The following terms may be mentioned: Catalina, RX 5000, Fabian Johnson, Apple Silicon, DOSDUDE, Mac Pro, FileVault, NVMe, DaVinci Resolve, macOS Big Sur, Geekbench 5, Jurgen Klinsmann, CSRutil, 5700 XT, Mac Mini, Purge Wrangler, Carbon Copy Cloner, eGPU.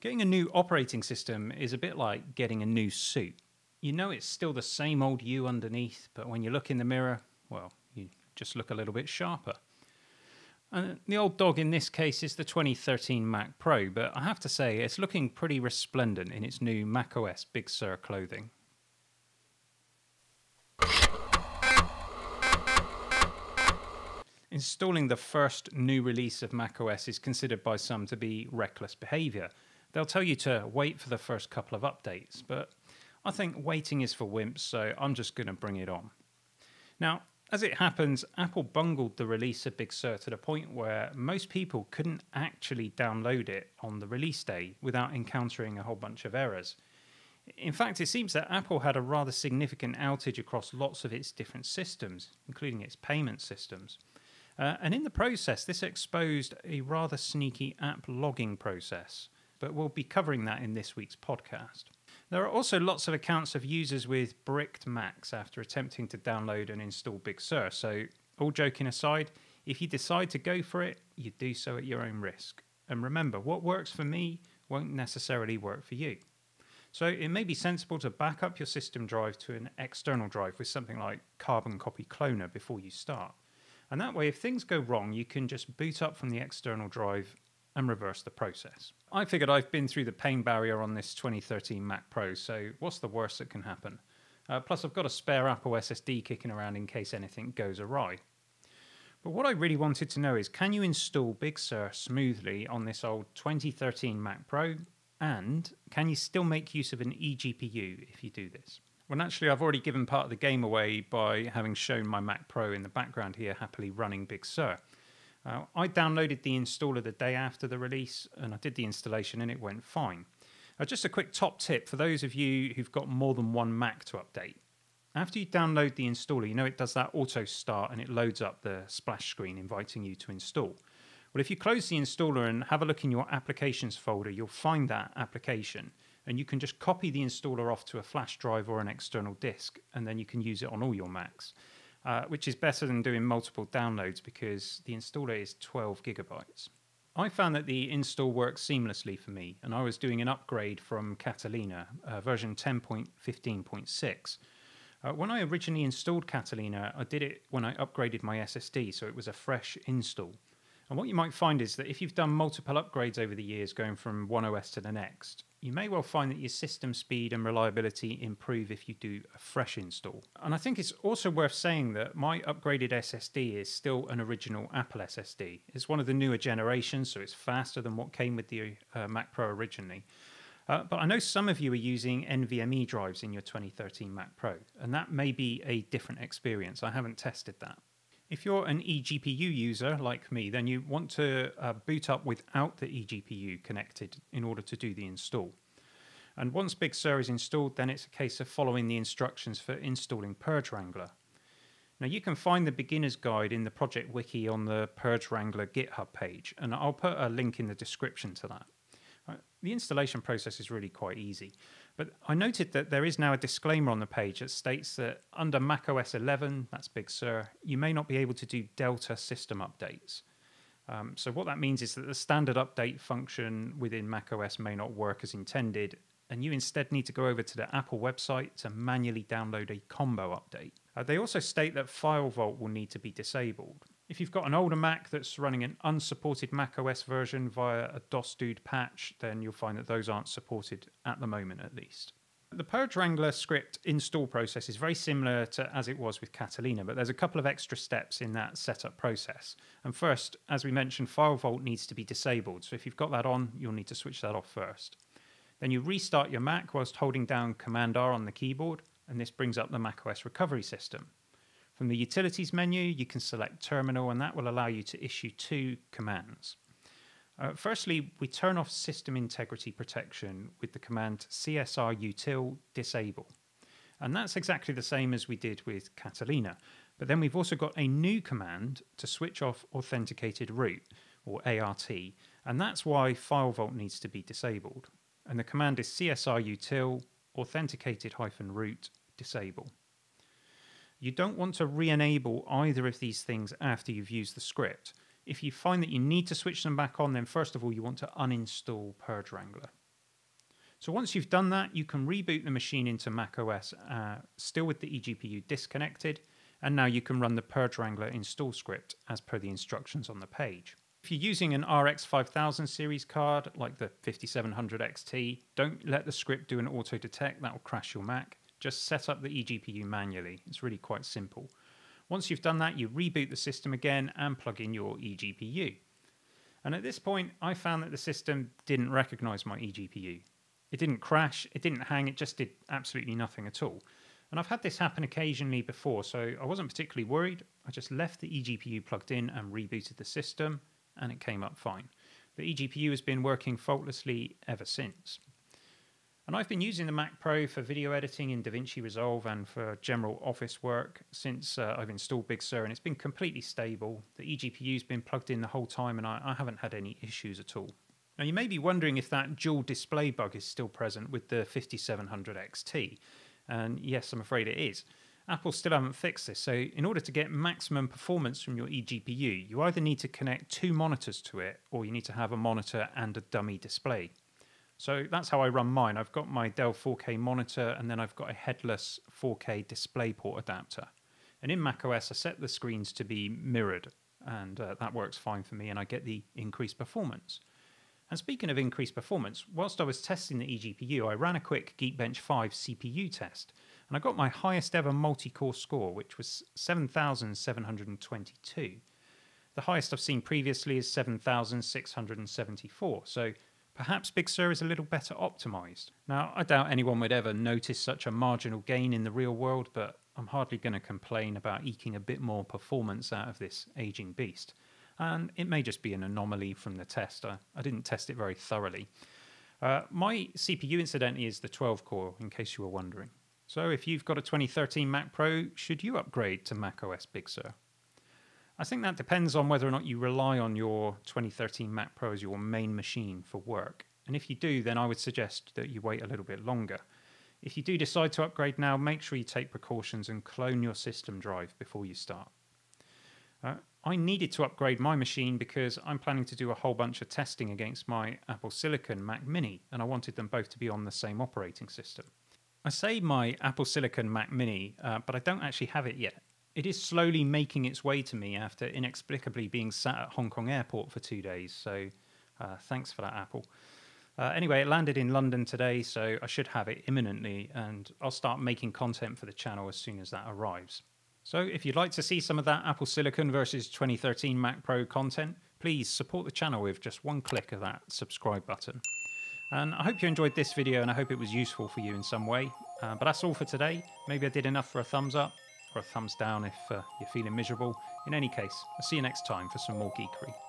Getting a new operating system is a bit like getting a new suit. You know it's still the same old you underneath, but when you look in the mirror, well, you just look a little bit sharper. And the old dog in this case is the 2013 Mac Pro, but I have to say it's looking pretty resplendent in its new macOS Big Sur clothing. Installing the first new release of macOS is considered by some to be reckless behaviour. They'll tell you to wait for the first couple of updates, but I think waiting is for wimps, so I'm just going to bring it on. Now, as it happens, Apple bungled the release of Big Sur to the point where most people couldn't actually download it on the release day without encountering a whole bunch of errors. In fact, it seems that Apple had a rather significant outage across lots of its different systems, including its payment systems. And in the process, this exposed a rather sneaky app logging process, but we'll be covering that in this week's podcast. There are also lots of accounts of users with bricked Macs after attempting to download and install Big Sur, so all joking aside, if you decide to go for it, you do so at your own risk. And remember, what works for me won't necessarily work for you. So it may be sensible to back up your system drive to an external drive with something like Carbon Copy Cloner before you start. And that way, if things go wrong, you can just boot up from the external drive and reverse the process. I figured I've been through the pain barrier on this 2013 Mac Pro, so what's the worst that can happen? Plus I've got a spare Apple SSD kicking around in case anything goes awry. But what I really wanted to know is, can you install Big Sur smoothly on this old 2013 Mac Pro? And can you still make use of an eGPU if you do this? Well, actually, I've already given part of the game away by having shown my Mac Pro in the background here happily running Big Sur. I downloaded the installer the day after the release and I did the installation and it went fine. Just a quick top tip for those of you who've got more than one Mac to update. After you download the installer, you know it does that auto start and it loads up the splash screen inviting you to install. Well, if you close the installer and have a look in your applications folder, you'll find that application and you can just copy the installer off to a flash drive or an external disk and then you can use it on all your Macs. Which is better than doing multiple downloads because the installer is 12 gigabytes. I found that the install worked seamlessly for me, and I was doing an upgrade from Catalina, version 10.15.6. When I originally installed Catalina, I did it when I upgraded my SSD, so it was a fresh install. And what you might find is that if you've done multiple upgrades over the years going from one OS to the next, you may well find that your system speed and reliability improve if you do a fresh install. And I think it's also worth saying that my upgraded SSD is still an original Apple SSD. It's one of the newer generations, so it's faster than what came with the Mac Pro originally. But I know some of you are using NVMe drives in your 2013 Mac Pro, and that may be a different experience. I haven't tested that. If you're an eGPU user like me, then you want to boot up without the eGPU connected in order to do the install. And once Big Sur is installed, then it's a case of following the instructions for installing Purge Wrangler. Now you can find the beginner's guide in the project wiki on the Purge Wrangler GitHub page, and I'll put a link in the description to that. The installation process is really quite easy, but I noted that there is now a disclaimer on the page that states that under macOS 11, that's Big Sur, you may not be able to do Delta system updates. So what that means is that the standard update function within macOS may not work as intended, and you instead need to go over to the Apple website to manually download a combo update. They also state that FileVault will need to be disabled. If you've got an older Mac that's running an unsupported macOS version via a DOSDUDE patch, then you'll find that those aren't supported at the moment at least. The Purge Wrangler script install process is very similar to as it was with Catalina, but there's a couple of extra steps in that setup process. And first, as we mentioned, FileVault needs to be disabled, so if you've got that on, you'll need to switch that off first. Then you restart your Mac whilst holding down Command-R on the keyboard, and this brings up the macOS recovery system. From the Utilities menu, you can select Terminal, and that will allow you to issue two commands. Firstly, we turn off System Integrity Protection with the command CSRutil disable. And that's exactly the same as we did with Catalina. But then we've also got a new command to switch off Authenticated Root, or ART, and that's why FileVault needs to be disabled. And the command is CSRutil authenticated-root disable. You don't want to re-enable either of these things after you've used the script. If you find that you need to switch them back on, then first of all you want to uninstall Purge Wrangler. So once you've done that, you can reboot the machine into macOS, still with the eGPU disconnected, and now you can run the Purge Wrangler install script as per the instructions on the page. If you're using an RX 5000 series card, like the 5700 XT, don't let the script do an auto-detect, that will crash your Mac. Just set up the eGPU manually, it's really quite simple. Once you've done that, you reboot the system again and plug in your eGPU. And at this point, I found that the system didn't recognize my eGPU. It didn't crash, it didn't hang, it just did absolutely nothing at all. And I've had this happen occasionally before, so I wasn't particularly worried. I just left the eGPU plugged in and rebooted the system, and it came up fine. The eGPU has been working faultlessly ever since. And I've been using the Mac Pro for video editing in DaVinci Resolve and for general office work since I've installed Big Sur, and it's been completely stable. The eGPU's been plugged in the whole time, and I haven't had any issues at all. Now you may be wondering if that dual display bug is still present with the 5700 XT, and yes, I'm afraid it is. Apple still haven't fixed this, so in order to get maximum performance from your eGPU, you either need to connect two monitors to it, or you need to have a monitor and a dummy display. So that's how I run mine. I've got my Dell 4K monitor, and then I've got a headless 4K DisplayPort adapter. And in macOS, I set the screens to be mirrored, and that works fine for me, and I get the increased performance. And speaking of increased performance, whilst I was testing the eGPU, I ran a quick Geekbench 5 CPU test, and I got my highest ever multi-core score, which was 7,722. The highest I've seen previously is 7,674, so perhaps Big Sur is a little better optimised. Now, I doubt anyone would ever notice such a marginal gain in the real world, but I'm hardly going to complain about eking a bit more performance out of this ageing beast. And it may just be an anomaly from the test. I didn't test it very thoroughly. My CPU, incidentally, is the 12-core, in case you were wondering. So if you've got a 2013 Mac Pro, should you upgrade to macOS Big Sur? I think that depends on whether or not you rely on your 2013 Mac Pro as your main machine for work. And if you do, then I would suggest that you wait a little bit longer. If you do decide to upgrade now, make sure you take precautions and clone your system drive before you start. I needed to upgrade my machine because I'm planning to do a whole bunch of testing against my Apple Silicon Mac Mini, and I wanted them both to be on the same operating system. I say my Apple Silicon Mac Mini, but I don't actually have it yet. It is slowly making its way to me after inexplicably being sat at Hong Kong airport for 2 days, so thanks for that, Apple. Anyway, it landed in London today, so I should have it imminently, and I'll start making content for the channel as soon as that arrives. So if you'd like to see some of that Apple Silicon versus 2013 Mac Pro content, please support the channel with just one click of that subscribe button. And I hope you enjoyed this video, and I hope it was useful for you in some way. But that's all for today. Maybe I did enough for a thumbs up, or a thumbs down if you're feeling miserable. In any case, I'll see you next time for some more geekery.